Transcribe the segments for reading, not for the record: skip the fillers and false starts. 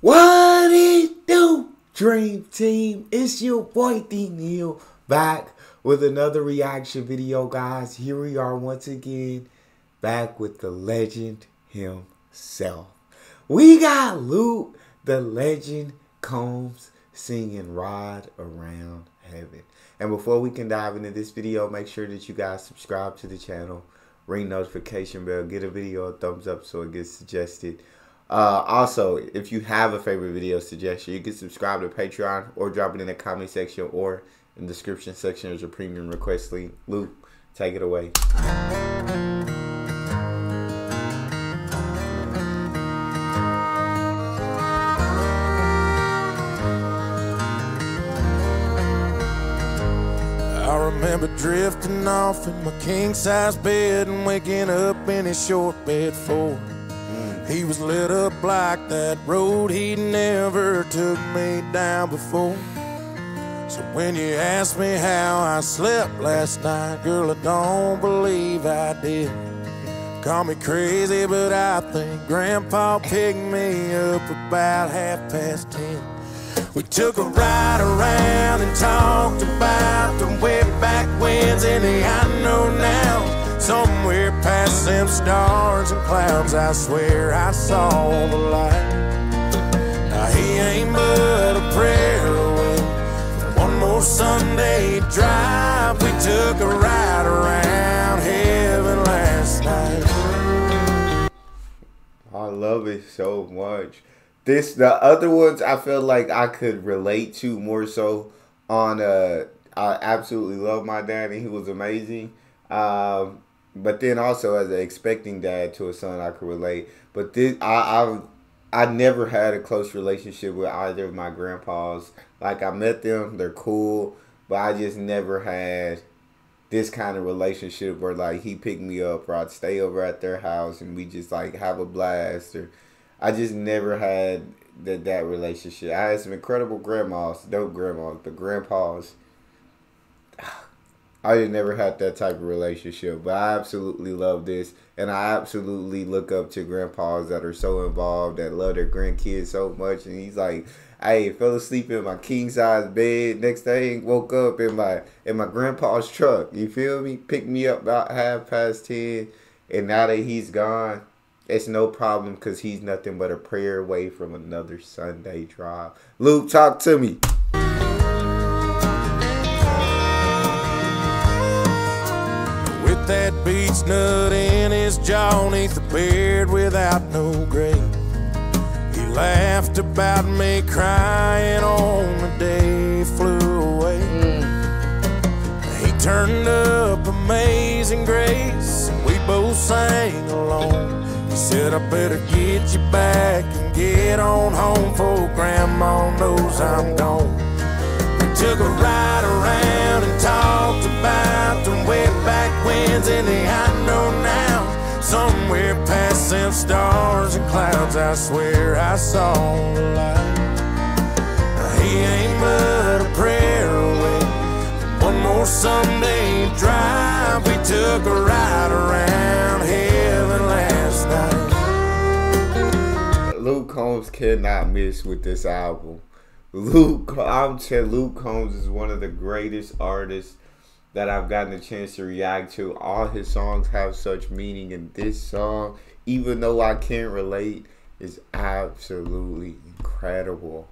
What it do, Dream Team? It's your boy D. Neil back with another reaction video, guys. Here we are once again, back with the legend himself. We got Luke, the legend Combs, singing Ride Around Heaven. And before we can dive into this video, make sure that you guys subscribe to the channel, ring notification bell, get a video a thumbs up so it gets suggested. Also, if you have a favorite video suggestion, you can subscribe to Patreon or drop it in the comment section or in the description section. There's a premium request link. Luke, take it away. I remember drifting off in my king-size bed and waking up in his short bed floor. He was lit up like that road he never took me down before. So when you ask me how I slept last night, girl, I don't believe I did. Call me crazy, but I think Grandpa picked me up about 10:30. We took a ride around and talked about the way back when's in the I know now. Somewhere past them stars and clouds, I swear I saw the light. Now he ain't but a prayer away from one more Sunday drive. We took a ride around heaven last night. I love it so much. The other ones I feel like I could relate to more so on. I absolutely love my dad and he was amazing. But then also as an expecting dad to a son, I could relate. But this, I never had a close relationship with either of my grandpas. Like, I met them, they're cool, but I just never had this kind of relationship where, like, he picked me up or I'd stay over at their house and we just, like, have a blast. Or I just never had that relationship. I had some incredible grandpas. I just never had that type of relationship, but I absolutely love this, and I absolutely look up to grandpas that are so involved, that love their grandkids so much. And he's like, "Hey, fell asleep in my king size bed. Next day, woke up in my grandpa's truck. You feel me? Picked me up about 10:30, and now that he's gone, it's no problem because he's nothing but a prayer away from another Sunday drive." Luke, talk to me. That beats nut in his jaw, neath the beard without no grain. He laughed about me crying on the day he flew away. He turned up Amazing Grace, and we both sang along. He said, "I better get you back and get on home before Grandma knows I'm gone." We took a ride around and talked about the way back when's in the I know now. Somewhere past them stars and clouds, I swear I saw the light. Now he ain't but a prayer away, one more Sunday drive. We took a ride around heaven last night. Luke Combs cannot miss with this album. Luke Combs is one of the greatest artists that I've gotten a chance to react to. All his songs have such meaning, and this song, even though I can't relate, is absolutely incredible.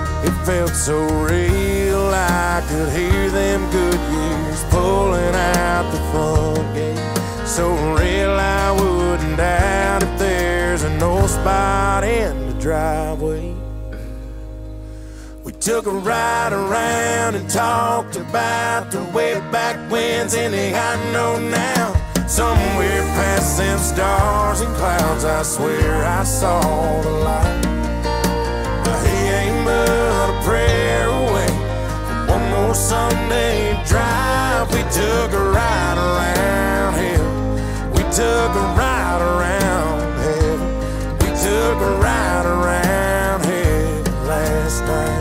It felt so real, I could hear them good years pulling out the front gate. So real I wouldn't doubt if there's an old spot in the driveway. We took a ride around and talked about the way back when's in the I know now. Somewhere past them stars and clouds, I swear I saw the light. Now he ain't but a prayer away, one more Sunday drive. We took a ride around here. We took a ride around here. We took a ride around here last night.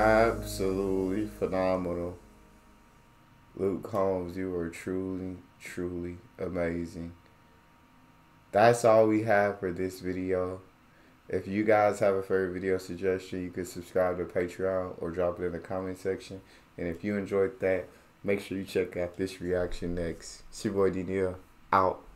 absolutely phenomenal. Luke Combs, you are truly, truly amazing. That's all we have for this video. If you guys have a favorite video suggestion, you can subscribe to Patreon or drop it in the comment section. And if you enjoyed that, make sure you check out this reaction next. It's your boy D. Neil, out.